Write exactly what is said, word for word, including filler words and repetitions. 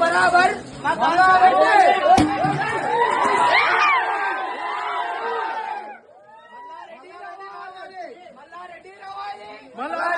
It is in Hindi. बराबर बराबर मल्ला रेड्डी रवाली।